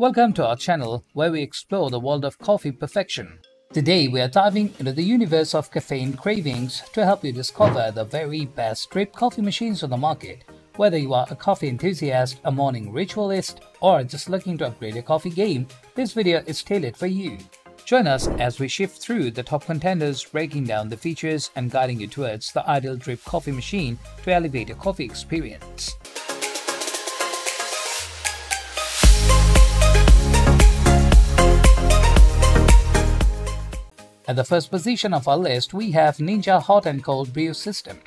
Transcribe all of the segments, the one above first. Welcome to our channel where we explore the world of coffee perfection. Today we are diving into the universe of caffeine cravings to help you discover the very best drip coffee machines on the market. Whether you are a coffee enthusiast, a morning ritualist, or just looking to upgrade your coffee game, this video is tailored for you. Join us as we shift through the top contenders, breaking down the features and guiding you towards the ideal drip coffee machine to elevate your coffee experience. At the first position of our list, we have Ninja Hot & Cold Brew System.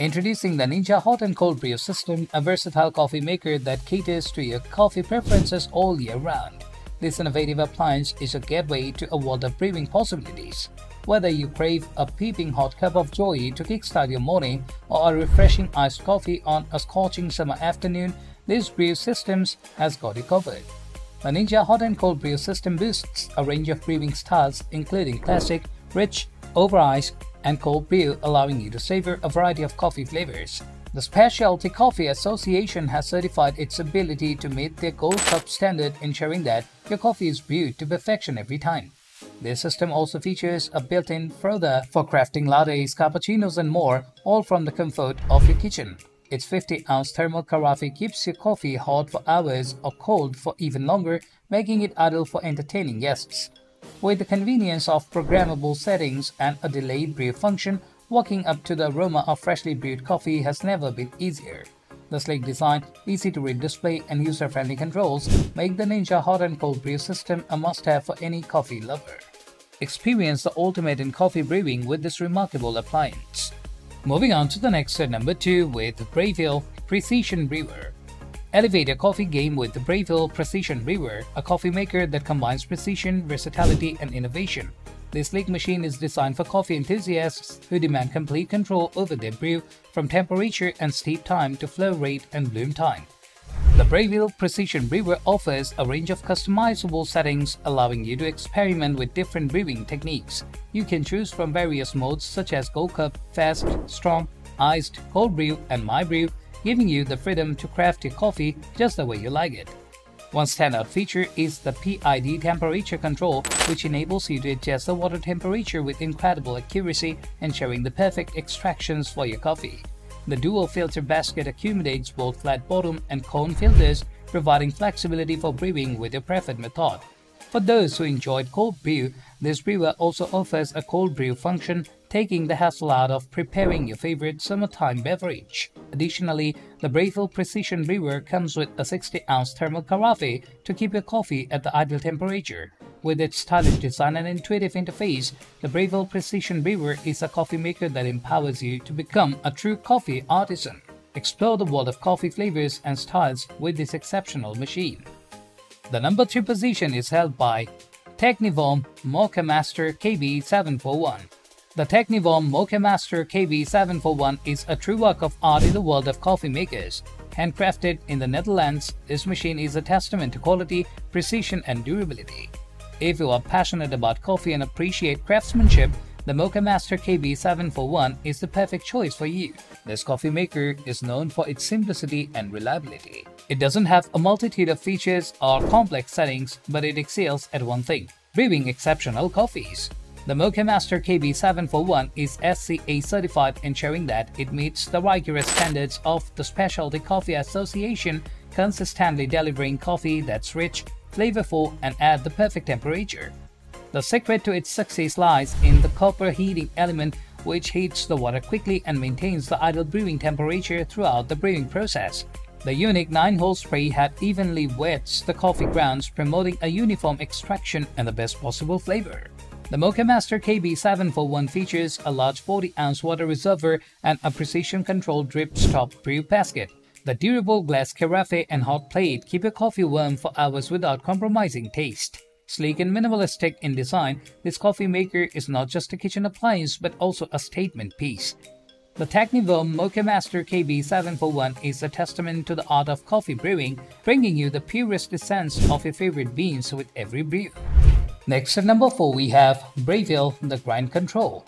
Introducing the Ninja Hot & Cold Brew System, a versatile coffee maker that caters to your coffee preferences all year round. This innovative appliance is a gateway to a world of brewing possibilities. Whether you crave a peeping hot cup of joy to kickstart your morning or a refreshing iced coffee on a scorching summer afternoon, this brew system has got you covered. The Ninja Hot & Cold Brew System boasts a range of brewing styles including classic, rich, over ice, and cold brew, allowing you to savor a variety of coffee flavors. The Specialty Coffee Association has certified its ability to meet their Gold Cup standard, ensuring that your coffee is brewed to perfection every time. This system also features a built-in frother for crafting lattes, cappuccinos, and more, all from the comfort of your kitchen. Its 50-ounce thermal carafe keeps your coffee hot for hours or cold for even longer, making it ideal for entertaining guests. With the convenience of programmable settings and a delayed brew function, walking up to the aroma of freshly brewed coffee has never been easier. The sleek design, easy-to-read display, and user-friendly controls make the Ninja Hot & Cold Brew System a must-have for any coffee lover. Experience the ultimate in coffee brewing with this remarkable appliance. Moving on to the next at number 2 with Breville Precision Brewer. Elevate your coffee game with the Breville Precision Brewer, a coffee maker that combines precision, versatility, and innovation. This sleek machine is designed for coffee enthusiasts who demand complete control over their brew, from temperature and steep time to flow rate and bloom time. The Breville Precision Brewer offers a range of customizable settings, allowing you to experiment with different brewing techniques. You can choose from various modes such as Gold Cup, Fast, Strong, Iced, Cold Brew, and My Brew, giving you the freedom to craft your coffee just the way you like it. One standout feature is the PID Temperature Control, which enables you to adjust the water temperature with incredible accuracy, ensuring the perfect extractions for your coffee. The dual filter basket accommodates both flat bottom and cone filters, providing flexibility for brewing with your preferred method. For those who enjoyed cold brew, this brewer also offers a cold brew function, taking the hassle out of preparing your favorite summertime beverage. Additionally, the Breville Precision Brewer comes with a 60-ounce thermal carafe to keep your coffee at the ideal temperature. With its stylish design and intuitive interface, the Breville Precision Brewer is a coffee maker that empowers you to become a true coffee artisan. Explore the world of coffee flavors and styles with this exceptional machine. The number 3 position is held by Technivorm Moccamaster KB 741. The Technivorm Moccamaster KB 741 is a true work of art in the world of coffee makers. Handcrafted in the Netherlands, this machine is a testament to quality, precision, and durability. If you are passionate about coffee and appreciate craftsmanship, the Moccamaster KB 741 is the perfect choice for you. This coffee maker is known for its simplicity and reliability. It doesn't have a multitude of features or complex settings, but it excels at one thing: brewing exceptional coffees. The Moccamaster KB 741 is SCA certified, ensuring that it meets the rigorous standards of the Specialty Coffee Association, consistently delivering coffee that's rich, flavorful, and at the perfect temperature. The secret to its success lies in the copper heating element, which heats the water quickly and maintains the ideal brewing temperature throughout the brewing process. The unique 9-hole spray head evenly wets the coffee grounds, promoting a uniform extraction and the best possible flavor. The Moccamaster KB 741 features a large 40-ounce water reservoir and a precision-controlled drip-stop brew basket. The durable glass carafe and hot plate keep your coffee warm for hours without compromising taste. Sleek and minimalistic in design, this coffee maker is not just a kitchen appliance but also a statement piece. The Technivorm Moccamaster KB 741 is a testament to the art of coffee brewing, bringing you the purest essence of your favorite beans with every brew. Next at number 4 we have Breville The Grind Control.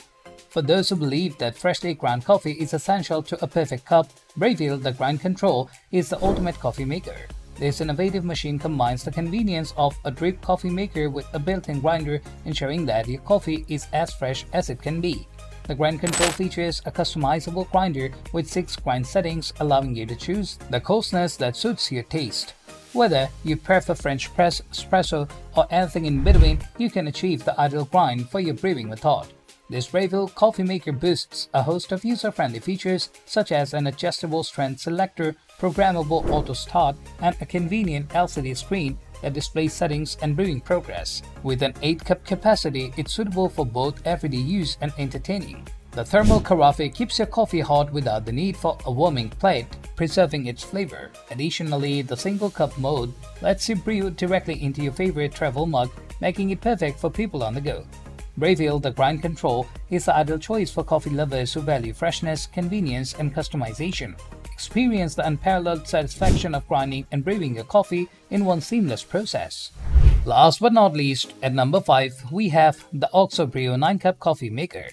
For those who believe that freshly ground coffee is essential to a perfect cup, Breville The Grind Control is the ultimate coffee maker. This innovative machine combines the convenience of a drip coffee maker with a built-in grinder, ensuring that your coffee is as fresh as it can be. The grind control features a customizable grinder with 6 grind settings, allowing you to choose the coarseness that suits your taste. Whether you prefer French press, espresso, or anything in between, you can achieve the ideal grind for your brewing method. This Breville coffee maker boasts a host of user-friendly features such as an adjustable strength selector, programmable auto start, and a convenient LCD screen that displays settings and brewing progress. With an 8-cup capacity, it's suitable for both everyday use and entertaining. The thermal carafe keeps your coffee hot without the need for a warming plate, preserving its flavor. Additionally, the single-cup mode lets you brew directly into your favorite travel mug, making it perfect for people on the go. Breville The Grind Control is the ideal choice for coffee lovers who value freshness, convenience, and customization. Experience the unparalleled satisfaction of grinding and brewing your coffee in one seamless process. Last but not least, at number 5, we have the OXO Brew 9 Cup Coffee Maker.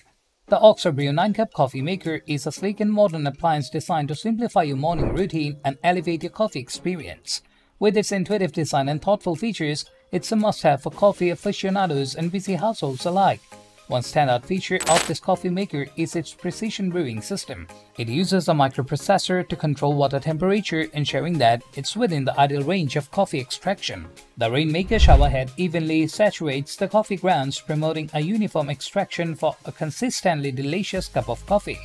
The OXO Brew 9 Cup Coffee Maker is a sleek and modern appliance designed to simplify your morning routine and elevate your coffee experience. With its intuitive design and thoughtful features, it's a must-have for coffee aficionados and busy households alike. One standout feature of this coffee maker is its precision brewing system. It uses a microprocessor to control water temperature, ensuring that it's within the ideal range of coffee extraction. The Rainmaker showerhead evenly saturates the coffee grounds, promoting a uniform extraction for a consistently delicious cup of coffee.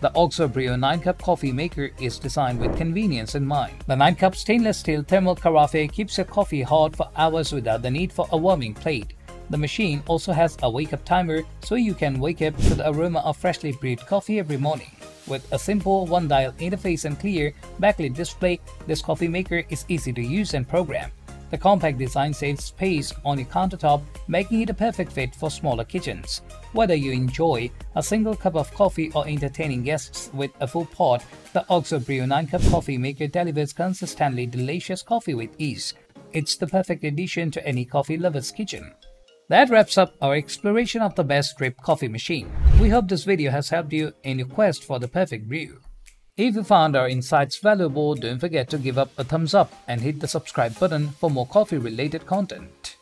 The OXO Brew 9 Cup Coffee Maker is designed with convenience in mind. The 9 Cup stainless steel thermal carafe keeps your coffee hot for hours without the need for a warming plate. The machine also has a wake-up timer, so you can wake up to the aroma of freshly brewed coffee every morning. With a simple one-dial interface and clear backlit display, this coffee maker is easy to use and program. The compact design saves space on your countertop, making it a perfect fit for smaller kitchens. Whether you enjoy a single cup of coffee or entertaining guests with a full pot, the OXO Brew 9 Cup Coffee Maker delivers consistently delicious coffee with ease. It's the perfect addition to any coffee lover's kitchen. That wraps up our exploration of the best drip coffee machine. We hope this video has helped you in your quest for the perfect brew. If you found our insights valuable, don't forget to give us a thumbs up and hit the subscribe button for more coffee related content.